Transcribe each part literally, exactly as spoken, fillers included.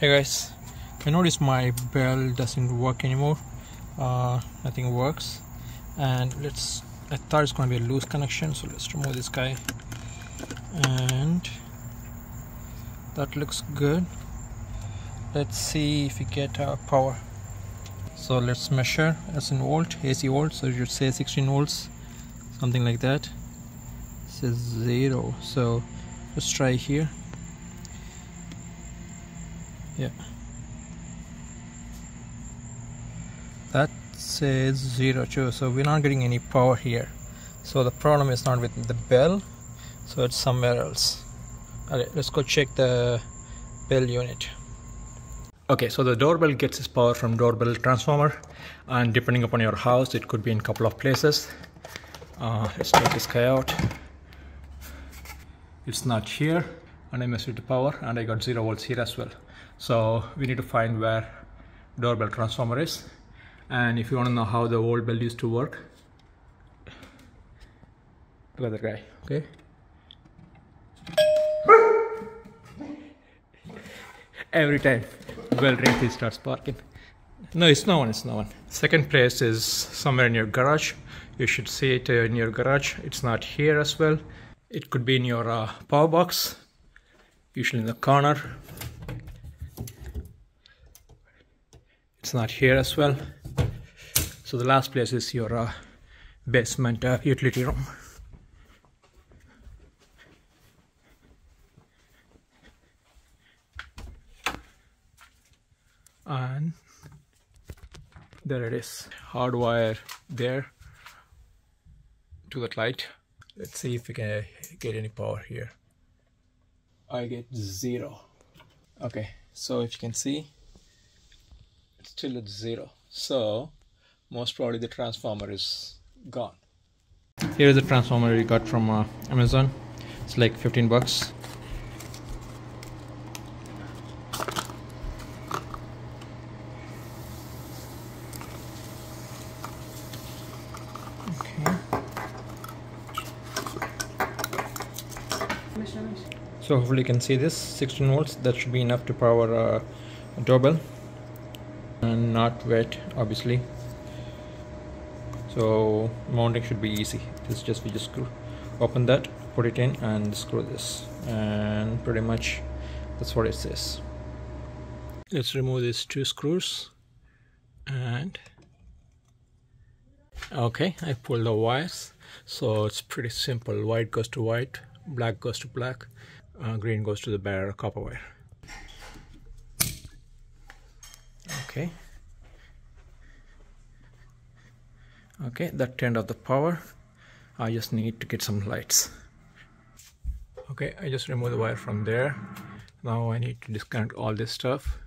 Hey guys, I noticed my bell doesn't work anymore. Uh, nothing works, and let's. I thought it's going to be a loose connection, so let's remove this guy, and that looks good. Let's see if we get our power. So let's measure. It's in volt, A C volt, so you should say sixteen volts, something like that. It says zero, so let's try here. Yeah, that says zero too, so we're not getting any power here. So the problem is not with the bell, so it's somewhere else. Okay, let's go check the bell unit. Okay, so the doorbell gets its power from doorbell transformer, and depending upon your house, it could be in a couple of places. Uh, let's take this guy out. It's not here, and I messed with the power, and I got zero volts here as well. So we need to find where doorbell transformer is. And if you want to know how the old bell used to work, look at that guy, okay? Every time bell rings, it starts barking. No, it's no one, it's no one. Second place is somewhere in your garage. You should see it in your garage. It's not here as well. It could be in your uh, power box, usually in the corner. It's not here as well. So the last place is your uh, basement uh, utility room. And there it is. Hardwire there to that light. Let's see if we can get any power here. I get zero. Okay, so if you can see, it's still at zero, so most probably the transformer is gone. Here is the transformer we got from uh, Amazon. It's like fifteen bucks. Okay. So hopefully you can see this sixteen volts. That should be enough to power uh, a doorbell. And not wet, obviously, so mounting should be easy. This just we just screw open that, put it in, and screw this, and pretty much that's what it says. Let's remove these two screws, and okay, I pulled the wires. So it's pretty simple. White goes to white, black goes to black, uh, green goes to the bare copper wire. Okay, okay, that turned off the power. I just need to get some lights. Okay, I just removed the wire from there. Now I need to disconnect all this stuff,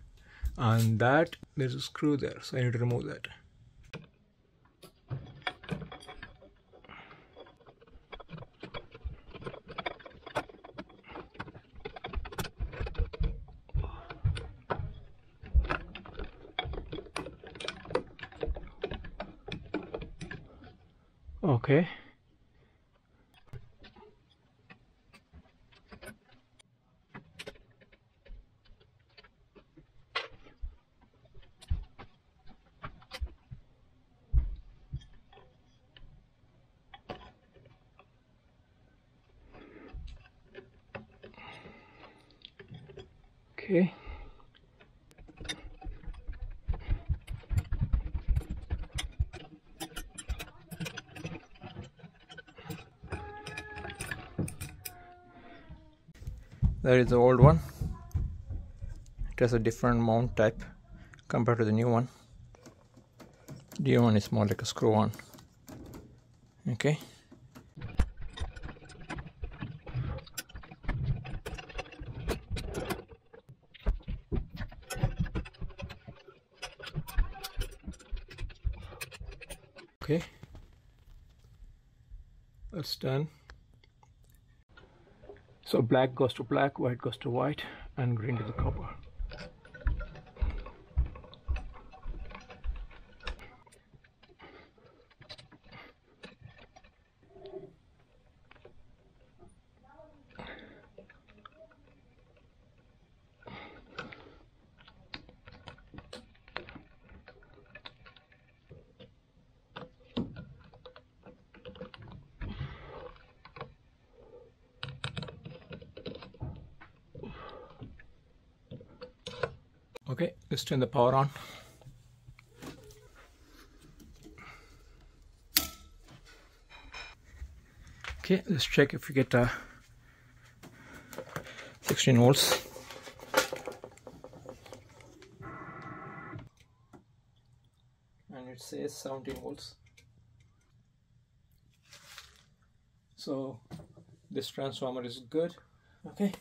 and that there's a screw there, so I need to remove that. Okay. Okay. There is the old one. It has a different mount type compared to the new one. The new one is more like a screw on. Okay. Okay. That's done. So black goes to black, white goes to white, and green to the copper. Okay, let's turn the power on. Okay, let's check if we get uh, sixteen volts. And it says seventeen volts. So this transformer is good. Okay.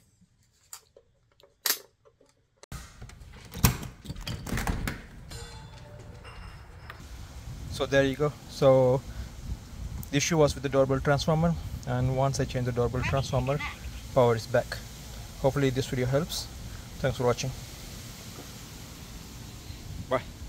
So there you go. So the issue was with the doorbell transformer, and once I change the doorbell transformer, power is back. Hopefully this video helps. Thanks for watching. Bye.